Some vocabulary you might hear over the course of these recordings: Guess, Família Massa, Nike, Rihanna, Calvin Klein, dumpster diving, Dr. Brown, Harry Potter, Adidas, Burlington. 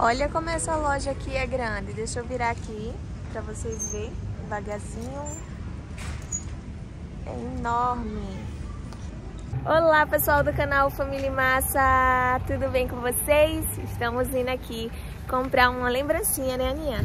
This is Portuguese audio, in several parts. Olha como essa loja aqui é grande. Deixa eu virar aqui pra vocês verem. Devagarzinho. É enorme. Olá, pessoal do canal Família Massa. Tudo bem com vocês? Estamos indo aqui comprar uma lembrancinha, né, Aninha?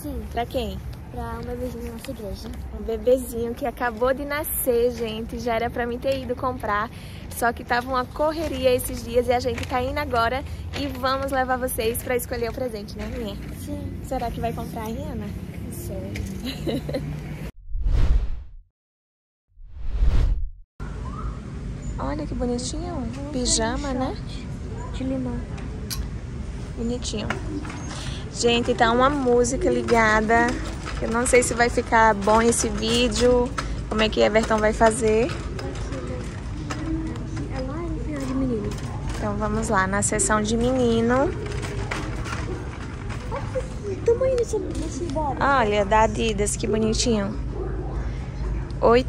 Sim. Pra quem? Pra um bebezinho da nossa igreja. Um bebezinho que acabou de nascer, gente. Já era pra mim ter ido comprar. Só que tava uma correria esses dias e a gente tá indo agora e vamos levar vocês pra escolher o presente, né, Aninha? Sim. Será que vai comprar a Rihanna? Não sei. Olha que bonitinho. Pijama, né? De limão. Bonitinho. Gente, tá uma música ligada. Eu não sei se vai ficar bom esse vídeo, como é que Everton vai fazer. É lá no final de menino. Então vamos lá, na seção de menino. Olha, da Adidas, que bonitinho. R$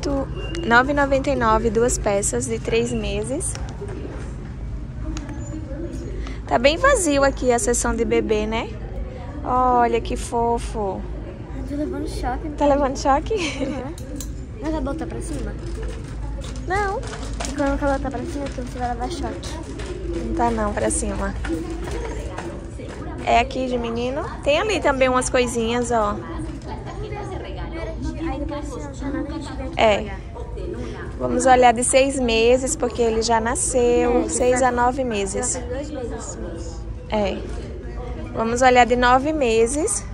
9,99, duas peças de 3 meses. Tá bem vazio aqui a seção de bebê, né? Olha que fofo. Tô levando choque. Tá levando choque? Uhum. Mas vai botar pra cima? Não. E quando ela botar pra cima, então você vai levar choque. Não tá não, pra cima. É aqui de menino. Tem ali também umas coisinhas, ó. É. Vamos olhar de 6 meses, porque ele já nasceu. 6 a 9 meses. É. Vamos olhar de 9 meses.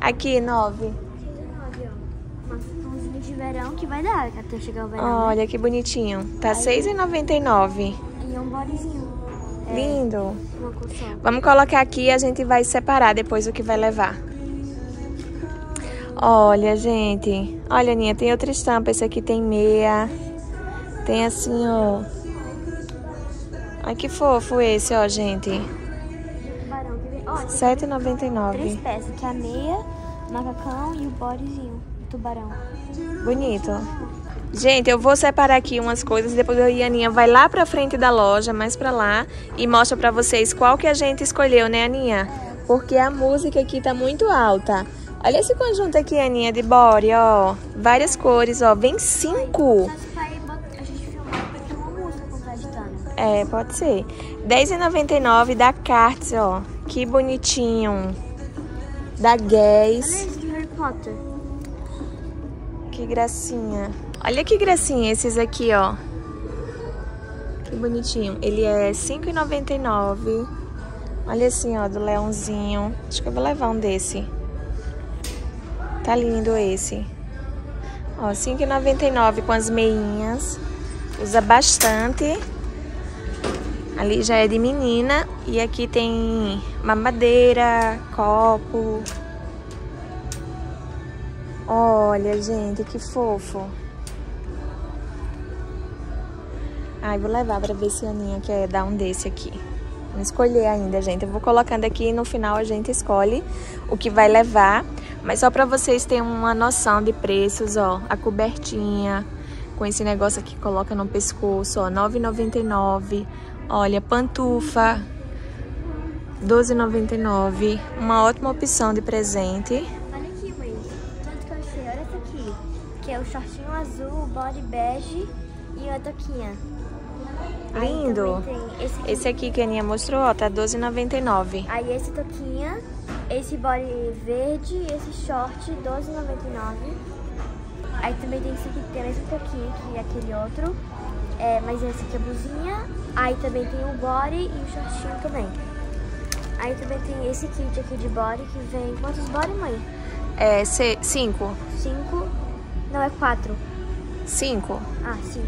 Aqui, 9. Uma blusinha de verão que vai dar até chegar o verão. Olha, né? Que bonitinho. Tá R$ 6,99. E um bodyzinho. É, lindo. Vamos colocar aqui e a gente vai separar depois o que vai levar. Olha, gente. Olha, Aninha, tem outra estampa. Esse aqui tem meia. Tem assim, ó. Ai, que fofo esse, ó, gente. R$ 7,99. 3 peças, que é a meia, o macacão e o bodyzinho, o tubarão. Bonito. Gente, eu vou separar aqui umas coisas, depois a Aninha vai lá pra frente da loja, mais pra lá, e mostra pra vocês qual que a gente escolheu, né, Aninha? É. Porque a música aqui tá muito alta. Olha esse conjunto aqui, Aninha, de body, ó. Várias cores, ó. Vem 5. É, pode ser. R$ 10,99 da Cards, ó. Que bonitinho. Da Guess. Olha esse do Harry Potter. Que gracinha. Olha que gracinha esses aqui, ó. Que bonitinho. Ele é R$ 5,99. Olha assim, ó, do leãozinho. Acho que eu vou levar um desse. Tá lindo esse. Ó, R$ 5,99 com as meinhas. Usa bastante. Ali já é de menina. E aqui tem mamadeira, copo. Olha, gente, que fofo. Ai, vou levar pra ver se a Aninha quer dar um desse aqui. Não escolher ainda, gente. Eu vou colocando aqui e no final a gente escolhe o que vai levar. Mas só pra vocês terem uma noção de preços, ó. A cobertinha com esse negócio aqui que coloca no pescoço, ó. R$ 9,99. Olha, pantufa, R$ 12,99, uma ótima opção de presente. Olha aqui, mãe, tanto que eu achei, olha essa aqui, que é o shortinho azul, o body bege e a toquinha. Lindo! Esse aqui que a Aninha mostrou, ó, tá R$ 12,99. Aí esse toquinha, esse body verde, esse short, R$ 12,99. Aí também tem esse aqui, tem esse toquinha que é aquele outro. É, mas essa aqui é a blusinha. Aí também tem o body e o shortinho também. Aí também tem esse kit aqui de body que vem... Quantos body, mãe? É, 5. 5? Não, é 4. 5? Ah, 5.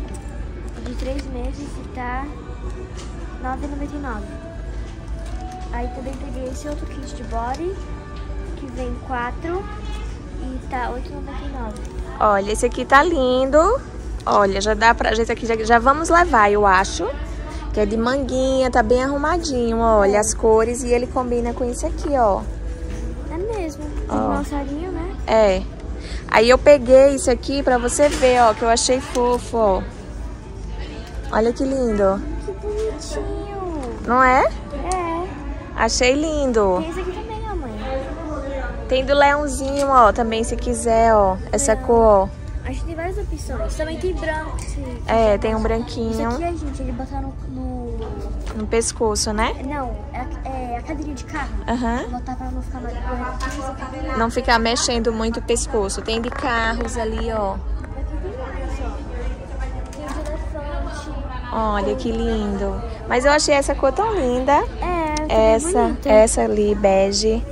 De 3 meses e tá R$ 9,99. Aí também peguei esse outro kit de body que vem 4 e tá R$ 8,99. Olha, esse aqui tá lindo. Olha, já dá pra gente aqui, já vamos levar, eu acho. Que é de manguinha, tá bem arrumadinho, olha as cores. E ele combina com isso aqui, ó. É mesmo, tem um alçadinho, né? É. Aí eu peguei isso aqui pra você ver, ó, que eu achei fofo, ó. Olha que lindo. Que bonitinho. Não é? É. Achei lindo. Tem esse aqui também, ó, mãe. Tem do leãozinho, ó, também, se quiser, ó. Essa cor, ó. Acho que tem várias opções. Também tem branco. É, tem um branquinho. Isso aqui, gente, ele botar no pescoço, né? Não, é a cadeirinha de carro. Aham. Uhum. Botar pra não ficar mais... Não ficar mexendo muito o pescoço. Tem de carros ali, ó. Olha, que lindo. Mas eu achei essa cor tão linda. É, essa ali, bege.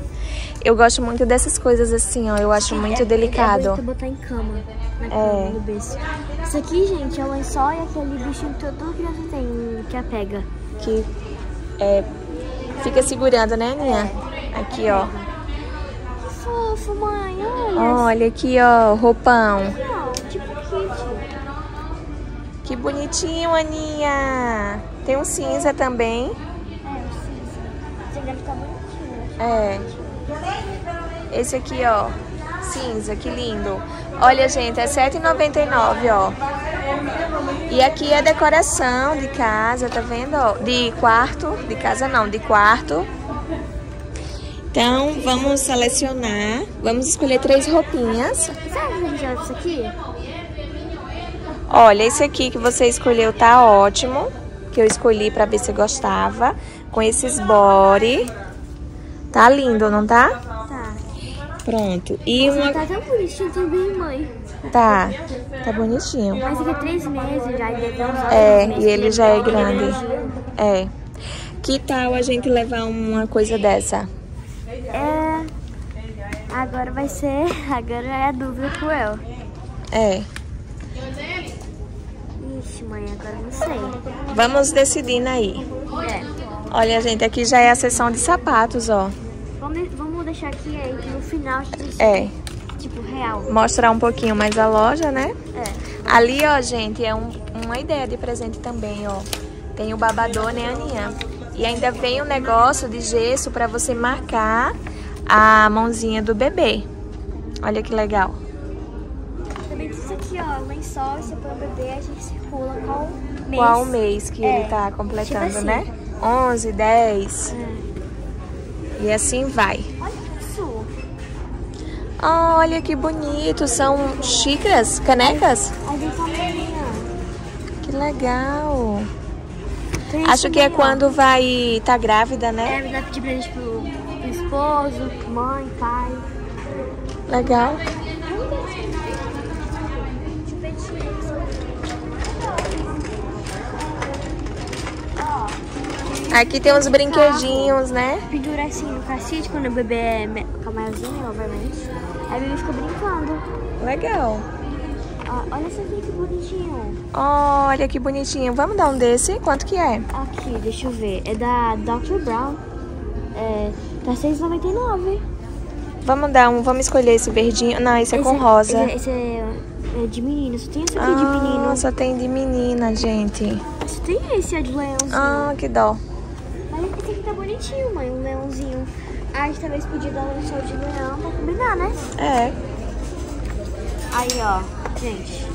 Eu gosto muito dessas coisas assim, ó. Eu acho muito delicado. É botar em cama. Na cama do berço. Isso aqui, gente, é um lençol e aquele bichinho que toda criança tem, que a pega. Que fica segurando, né, Aninha? É. Aqui, ó. Que fofo, mãe. Olha. Olha aqui, ó, roupão. Tipo kit. Que bonitinho, Aninha. Tem um cinza também. O cinza. Você deve estar bonitinho. Esse aqui, ó. Cinza, que lindo. Olha, gente, é R$7,99, ó. E aqui é decoração de casa, tá vendo? Ó? De quarto. De casa não, de quarto. Então, vamos selecionar. Vamos escolher 3 roupinhas. Sabe o que é isso aqui? Olha, esse aqui que você escolheu tá ótimo, que eu escolhi pra ver se gostava, com esses body. Tá lindo, não tá? Tá. Pronto. E nossa, uma... Tá tão bonitinho também, mãe. Tá, tá bonitinho. Mas aqui é 3 meses já, ele é tão grande. É, e ele já é grande. É. Que tal a gente levar uma coisa dessa? É, agora vai ser, agora é a dúvida com eu. É. Ixi, mãe, agora não sei. Vamos decidindo aí. Olha, gente, aqui já é a seção de sapatos, ó. Vamos deixar aqui aí no final. Tipo, real. Mostrar um pouquinho mais a loja, né? É. Ali, ó, gente, é uma ideia de presente também, ó. Tem o babador, né, Aninha? E ainda vem um negócio de gesso pra você marcar a mãozinha do bebê. Olha que legal. Aqui, ó, lençol, você põe o bebê, a gente circula qual mês. Qual mês que ele tá completando, tipo assim, né? 11, 10. E assim vai. Olha isso. Olha que bonito. São xícaras, canecas. Que legal. Acho que é quando vai tá grávida, né? Vai pedir presente pro esposo, mãe, pai. Legal. Aqui tem uns brinquedinhos, né? Pendura assim no cacete, quando o bebê fica maiorzinho, obviamente. Aí o bebê fica brincando. Legal. Ó, olha esse aqui, que bonitinho. Olha que bonitinho. Vamos dar um desse? Quanto que é? Aqui, deixa eu ver. É da Dr. Brown. Tá R$6,99. Vamos dar um, vamos escolher esse verdinho. Não, esse é com rosa. Esse é de menino. Só tem esse aqui de menino. Só tem de menina, gente. Só tem esse, é de leãozinho. Ah, que dó. Esse aqui tá bonitinho, mãe, um leãozinho. A gente talvez podia dar um sol de leão pra combinar, né? É. Aí, ó, gente.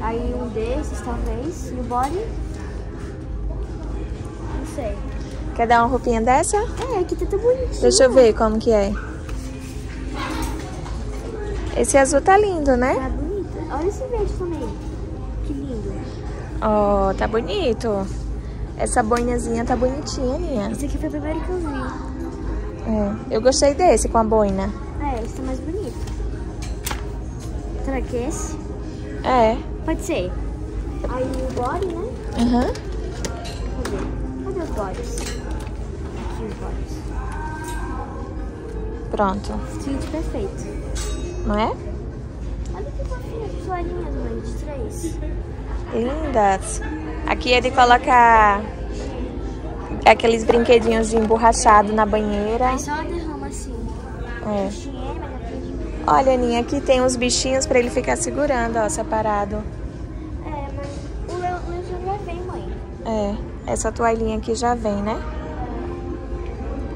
Aí um desses, talvez, no body. Não sei. Quer dar uma roupinha dessa? Aqui tá tão bonitinho. Deixa eu ver como que é. Esse azul tá lindo, né? Tá bonito. Olha esse verde também. Que lindo. Ó, tá bonito. Essa boinazinha tá bonitinha, Aninha. Esse aqui foi o primeiro que eu vi. Eu gostei desse com a boina. Esse tá mais bonito. Será que é esse? Pode ser. Aí o body, né? Aham. Cadê os bodies? Aqui os bodies. Pronto. Gente, perfeito. Não é? Olha que fofinha as toalhinhas, mãe, de 3. Lindas. Aqui ele coloca aqueles brinquedinhos de emborrachado na banheira. Aí só derrama assim. Olha, Aninha, aqui tem uns bichinhos pra ele ficar segurando, ó, separado. Mas o lençol já vem, mãe. Essa toalhinha aqui já vem, né?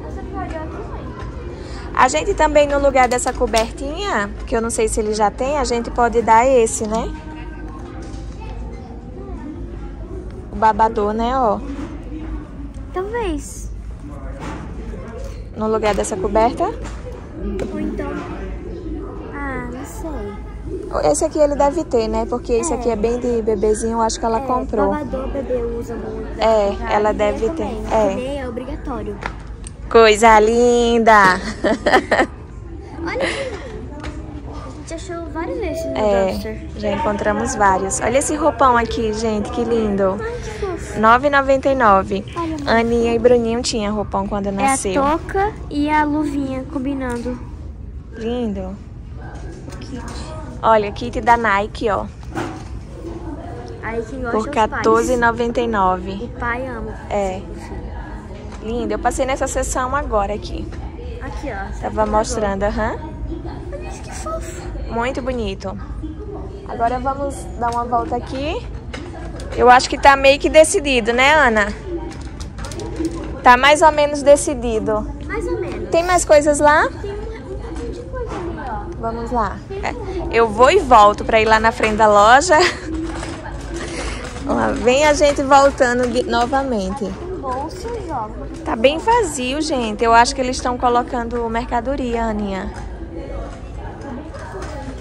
Essa toalhinha aqui, mãe. A gente também, no lugar dessa cobertinha, que eu não sei se ele já tem, a gente pode dar esse, né? O babador, né, ó. Talvez. no lugar dessa coberta? Ou então... Ah, não sei. Esse aqui ele deve ter, né? Porque esse aqui é bem de bebezinho, acho que ela comprou. Salvador, bebê usa muito. É, ela deve ter. Também é obrigatório. Coisa linda! Olha aqui. A gente achou vários desses no dumpster. Já encontramos vários. Olha esse roupão aqui, gente, que lindo. Ai, que fofo. R$ 9,99. Aninha e Bruninho tinham roupão quando nasceu. É a toca e a luvinha combinando. Lindo. O kit. Olha, kit da Nike, ó. Aí quem gosta por R$ 14,99. O pai ama. É. Lindo. Eu passei nessa sessão agora aqui. Aqui, ó. Tava mostrando, aham. Olha isso, que fofo. Muito bonito. Agora vamos dar uma volta aqui. Eu acho que tá meio que decidido, né, Ana? Tá mais ou menos decidido. Mais ou menos. Tem mais coisas lá? Tem um pouquinho de coisa ali, ó. Vamos lá. Eu vou e volto pra ir lá na frente da loja. Lá vem a gente voltando novamente. Bolsos, ó. Tá bem vazio, gente. Eu acho que eles estão colocando mercadoria, Aninha.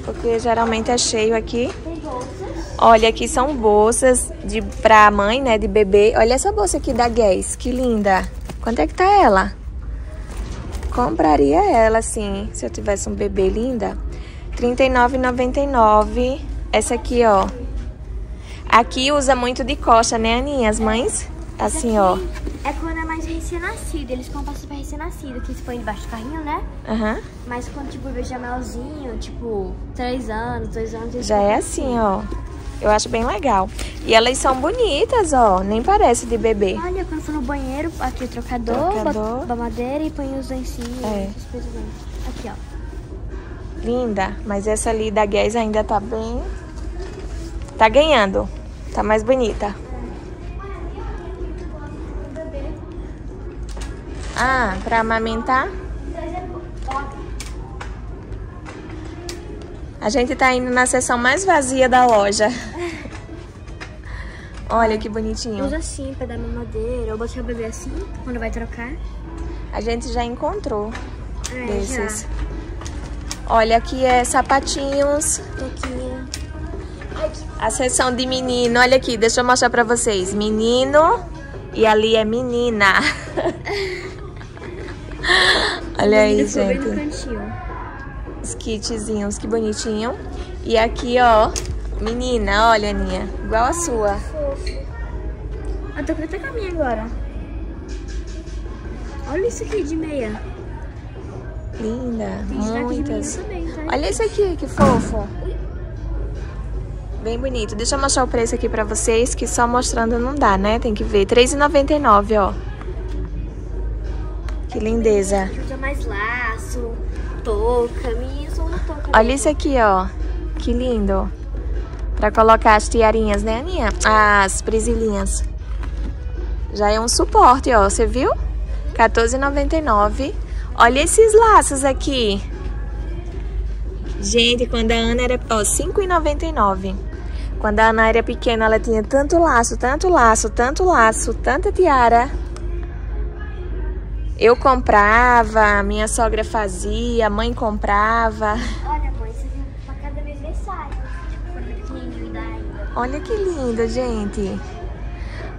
Porque geralmente é cheio aqui. Tem bolsas. Olha, aqui são bolsas pra mãe, né, de bebê. Olha essa bolsa aqui da Guess, que linda. Quanto é que tá ela? Compraria ela, sim, se eu tivesse um bebê, linda. R$ 39,99. Essa aqui, ó. Aqui usa muito de coxa, né, Aninha? As mães? Assim, ó. É quando é mais recém-nascido. Eles compram super recém-nascido, que se põe debaixo do carrinho, né? Aham. Uhum. Mas quando, tipo, bebê já melzinho, tipo, 3 anos, 2 anos... Já é assim, ó. Eu acho bem legal. E elas são bonitas, ó. Nem parece de bebê. Olha, quando for no banheiro, aqui o trocador. Mamadeira e põe os lencinhos. É. Aqui, ó. Linda. Mas essa ali da Guess ainda tá bem... Tá ganhando. Tá mais bonita. Ah, pra amamentar? A gente tá indo na seção mais vazia da loja. Olha que bonitinho. Usa assim pra dar mamadeira, ou botar o bebê assim, quando vai trocar. A gente já encontrou desses. Já. Olha, aqui é sapatinhos. Toquinha. A seção de menino, olha aqui, deixa eu mostrar pra vocês. Menino e ali é menina. Olha aí, gente. Os kitzinhos, que bonitinho. E aqui, ó, menina, olha, Aninha. Igual a sua. Eu tô com até caminho agora. Olha isso aqui de meia. Linda, muitas. Olha isso aqui, que fofo. Bem bonito. Deixa eu mostrar o preço aqui pra vocês, que só mostrando não dá, né? Tem que ver. R$ 3,99, ó. Que lindeza. Usa mais laço, touca. Olha isso aqui, ó. Que lindo. Pra colocar as tiarinhas, né, Aninha? As presilhinhas. Já é um suporte, ó. Você viu? R$ 14,99. Olha esses laços aqui. Gente, quando a Ana era... Ó, R$ 5,99. Quando a Ana era pequena, ela tinha tanto laço, tanto laço, tanto laço, tanta tiara. Eu comprava, minha sogra fazia, a mãe comprava. Olha, mãe, você viu pra cada aniversário. Olha que linda, gente.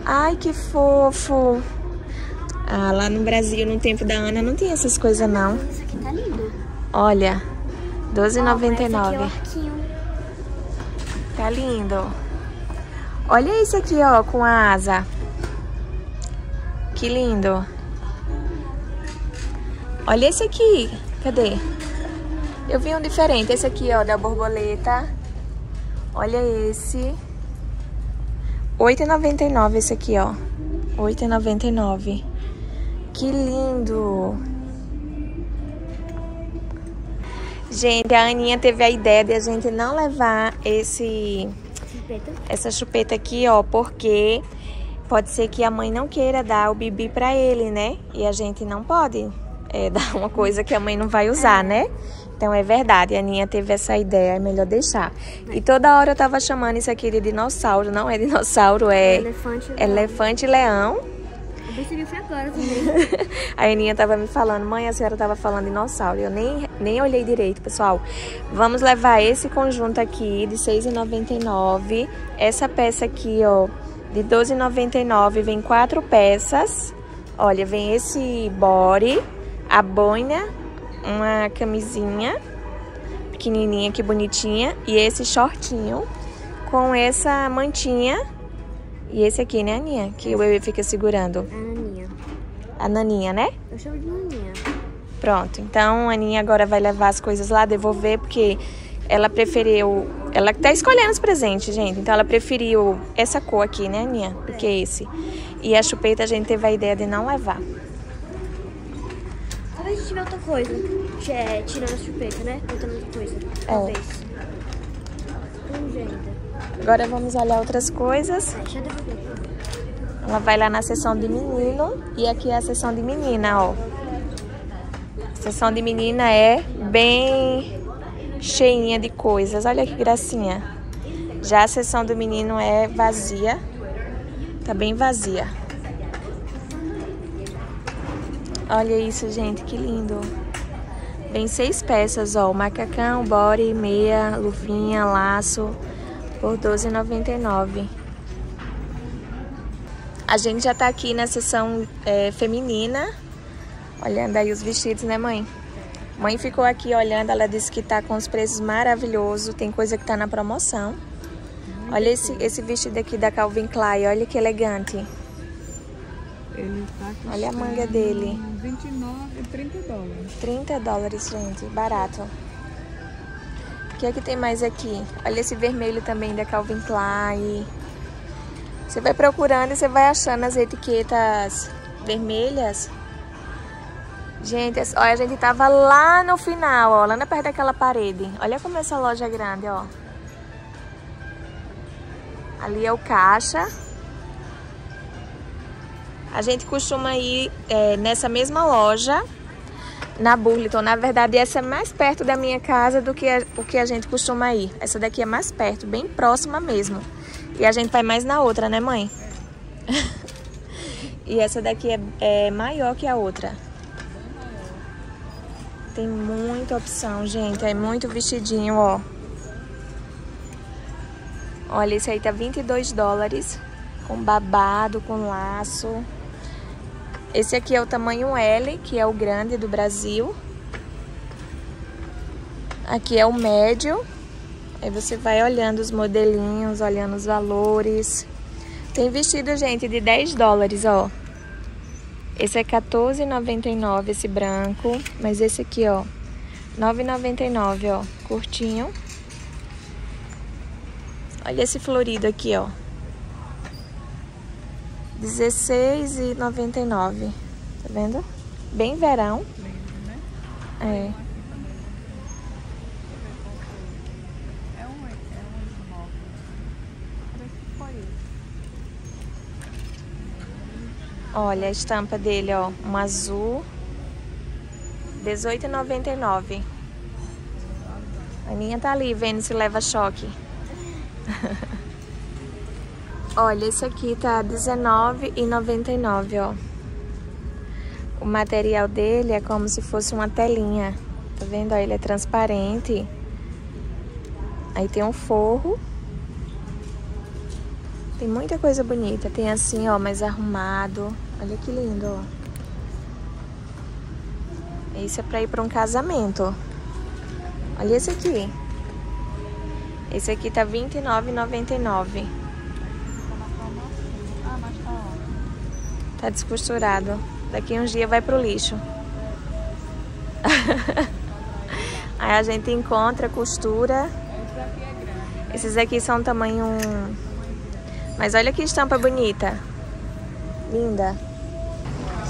Ai, que fofo. Ah, lá no Brasil, no tempo da Ana, não tinha essas coisas, não. Isso aqui tá lindo. Olha... R$ 12,99. Tá lindo. Olha isso aqui, ó, com a asa. Que lindo. Olha esse aqui. Cadê? Eu vi um diferente. Esse aqui, ó, da borboleta. Olha esse. R$ 8,99 esse aqui, ó. R$ 8,99. Que lindo. Gente, a Aninha teve a ideia de a gente não levar essa chupeta aqui, ó, porque pode ser que a mãe não queira dar o bibi pra ele, né? E a gente não pode dar uma coisa que a mãe não vai usar, né? Então é verdade, a Aninha teve essa ideia, é melhor deixar. E toda hora eu tava chamando isso aqui de dinossauro, não é dinossauro, é elefante e leão. Eu percebi foi agora também. A Aninha tava me falando, mãe, a senhora tava falando dinossauro. Eu nem olhei direito, pessoal. Vamos levar esse conjunto aqui de R$6,99. Essa peça aqui, ó, de R$12,99. Vem 4 peças. Olha, vem esse body, a boina, uma camisinha pequenininha, que bonitinha. E esse shortinho com essa mantinha. E esse aqui, né, Aninha? Que o bebê fica segurando. A Naninha. A Naninha, né? Eu chamo de Naninha. Pronto. Então, a Aninha agora vai levar as coisas lá, devolver, porque ela preferiu... Ela tá escolhendo os presentes, gente. Então, ela preferiu essa cor aqui, né, Aninha? Do que esse. E a chupeta, a gente teve a ideia de não levar. Talvez a gente tiver outra coisa. Tirando a chupeta, né? Botando outra coisa. Talvez. Não, gente. Agora vamos olhar outras coisas. Ela vai lá na seção de menino. E aqui é a seção de menina, ó. A seção de menina é bem cheinha de coisas. Olha que gracinha. Já a seção do menino é vazia. Tá bem vazia. Olha isso, gente. Que lindo. Vem 6 peças, ó. Macacão, body, meia, luvinha, laço... Por R$12,99. A gente já tá aqui na seção feminina. Olhando aí os vestidos, né, mãe? Mãe ficou aqui olhando. Ela disse que tá com os preços maravilhosos. Tem coisa que tá na promoção. Olha esse vestido aqui da Calvin Klein. Olha que elegante. Ele tá custando, olha a manga dele. 30 dólares. 30 dólares, gente. Barato. O que é que tem mais aqui? Olha esse vermelho também da Calvin Klein. Você vai procurando e você vai achando as etiquetas vermelhas. Gente, olha, a gente tava lá no final, ó, lá na perto daquela parede. Olha como essa loja é grande, ó. Ali é o caixa. A gente costuma ir nessa mesma loja. Na Burlington, na verdade, essa é mais perto da minha casa do que o que a gente costuma ir. Essa daqui é mais perto, bem próxima mesmo. E a gente vai mais na outra, né, mãe? E essa daqui é maior que a outra. Tem muita opção, gente. É muito vestidinho, ó. Olha, esse aí tá 22 dólares. Com babado, com laço. Esse aqui é o tamanho L, que é o grande do Brasil. Aqui é o médio. Aí você vai olhando os modelinhos, olhando os valores. Tem vestido, gente, de 10 dólares, ó. Esse é R$14,99, esse branco. Mas esse aqui, ó, R$9,99, ó, curtinho. Olha esse florido aqui, ó. R$16,99. Tá vendo? Bem verão. É. Olha a estampa dele, ó. Um azul. R$18,99. A Aninha tá ali vendo se leva choque. Olha, esse aqui tá R$19,99, ó. O material dele é como se fosse uma telinha. Tá vendo? Ó, ele é transparente. Aí tem um forro. Tem muita coisa bonita. Tem assim, ó, mais arrumado. Olha que lindo, ó. Esse é pra ir pra um casamento. Olha esse aqui. Esse aqui tá R$29,99. Tá descosturado. Daqui uns dias vai pro lixo. Aí a gente encontra, costura. Esses aqui são tamanho 1. Mas olha que estampa bonita. Linda.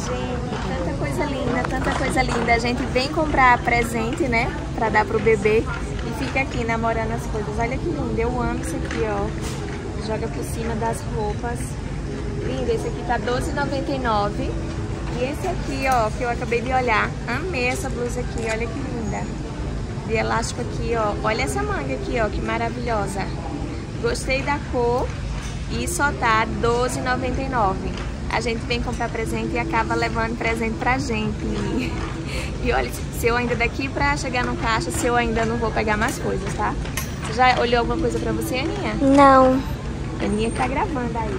Gente, tanta coisa linda, tanta coisa linda. A gente vem comprar presente, né? Pra dar pro bebê. E fica aqui namorando as coisas. Olha que lindo. Eu amo isso aqui, ó. Joga por cima das roupas. Lindo, esse aqui tá R$12,99. E esse aqui, ó, que eu acabei de olhar. Amei essa blusa aqui, olha que linda. De elástico aqui, ó. Olha essa manga aqui, ó, que maravilhosa. Gostei da cor. E só tá R$12,99. a gente vem comprar presente e acaba levando presente pra gente. E olha, se eu ainda daqui pra chegar no caixa, se eu ainda não vou pegar mais coisas, tá? Você já olhou alguma coisa pra você, Aninha? Não. A Aninha tá gravando aí.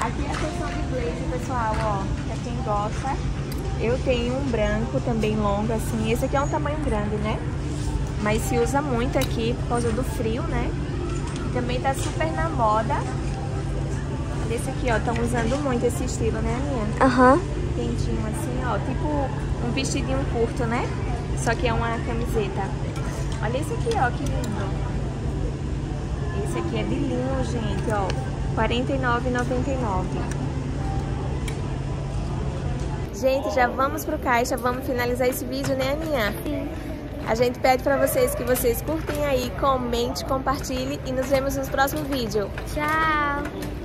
Aqui é a seção de blazer, pessoal, ó, pra quem gosta. Eu tenho um branco também longo, assim. Esse aqui é um tamanho grande, né? Mas se usa muito aqui por causa do frio, né? Também tá super na moda. Esse aqui, ó, estão usando muito esse estilo, né, Aninha? Aham. Quentinho assim, ó, tipo um vestidinho curto, né? Só que é uma camiseta. Olha esse aqui, ó, que lindo. Esse aqui é de linho, gente, ó, R$49,99. Gente, já vamos pro caixa, vamos finalizar esse vídeo, né, Aninha? Sim. A gente pede pra vocês que vocês curtem aí, comente, compartilhe e nos vemos no próximo vídeo. Tchau!